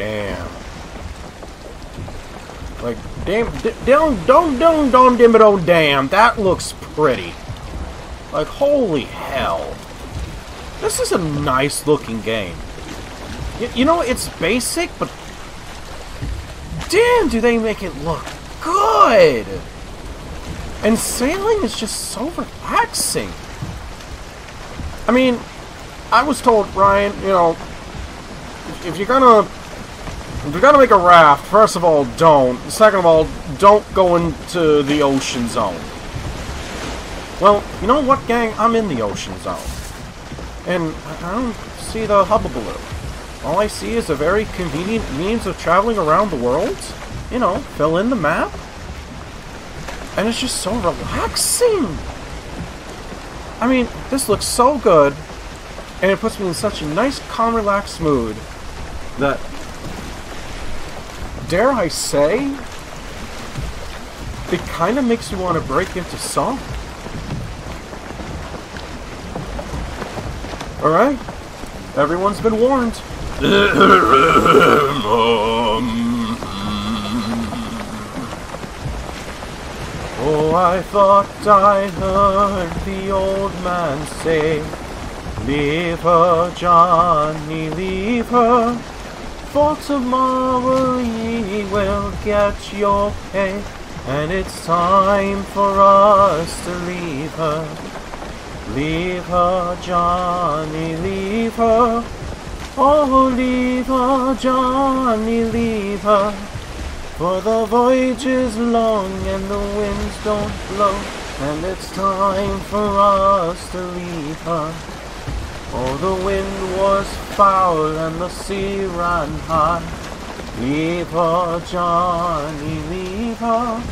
Damn. Like, damn, don't, dim it, oh, damn. That looks pretty. Like, holy hell. This is a nice-looking game. You know, it's basic, but... damn, do they make it look good! And sailing is just so relaxing. I mean, I was told, Ryan, you know, if you're gonna make a raft, first of all, don't. Second of all, don't go into the ocean zone. Well, you know what, gang? I'm in the ocean zone. And I don't see the hubbubaloo. All I see is a very convenient means of traveling around the world. You know, fill in the map. And it's just so relaxing. I mean, this looks so good. And it puts me in such a nice, calm, relaxed mood that, dare I say, it kind of makes you want to break into song. Alright, everyone's been warned. Oh, I thought I heard the old man say, leave her, Johnny, leave her, for tomorrow ye will get your pay, and it's time for us to leave her. Leave her, Johnny, leave her, oh, leave her, Johnny, leave her, for the voyage is long and the winds don't blow, and it's time for us to leave her. Oh, the wind was foul and the sea ran high. Leave her, Johnny, leave her.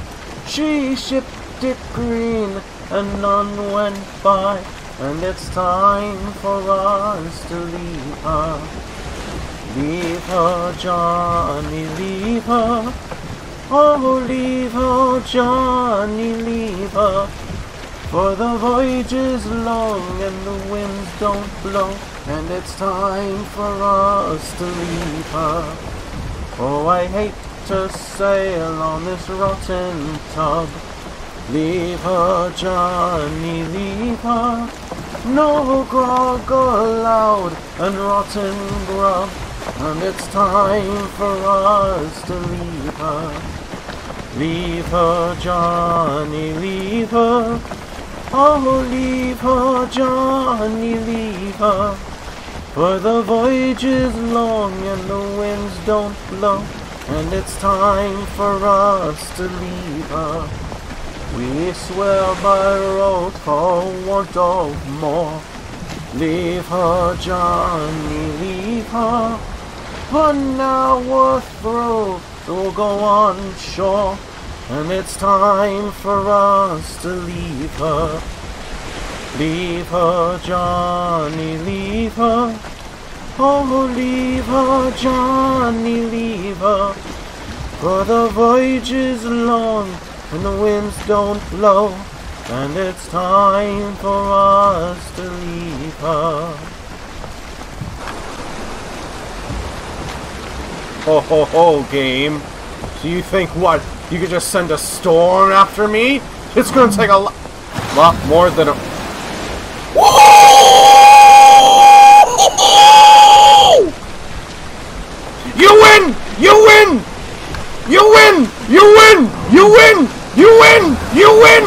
She shipped it green and none went by, and it's time for us to leave her. Leave her, Johnny, leave her. Oh, leave her, Johnny, leave her. For the voyage is long and the winds don't blow, and it's time for us to leave her. Oh, I hate to sail on this rotten tub. Leave her, Johnny, leave her. No grog allowed and rotten grub, and it's time for us to leave her. Leave her, Johnny, leave her. Oh, leave her, Johnny, leave her, for the voyage is long and the winds don't blow, and it's time for us to leave her. We swear by road for want of more. Leave her, Johnny, leave her, for now we're through, we'll go on shore, and it's time for us to leave her. Leave her, Johnny, leave her. Oh, leave her, Johnny, leave her. For the voyage is long and the winds don't blow, and it's time for us to leave her. Ho ho ho, game. Do you think what? You could just send a storm after me? It's gonna take a lot more than a... Whoa! You win! You win! You win! You win! You win! You win! You win!